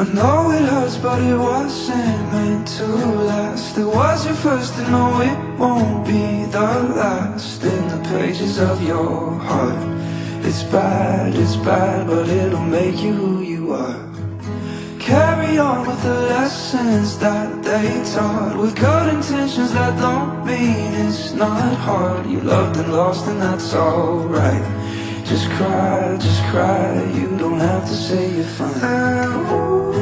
I know it hurts, but it wasn't meant to last. It was your first, and no, it won't be the last. In the pages of your heart, it's bad, but it'll make you who you are. Carry on with the lessons that they taught, with good intentions that don't mean it's not hard. You loved and lost, and that's alright. Just cry, you don't have to say you're fine.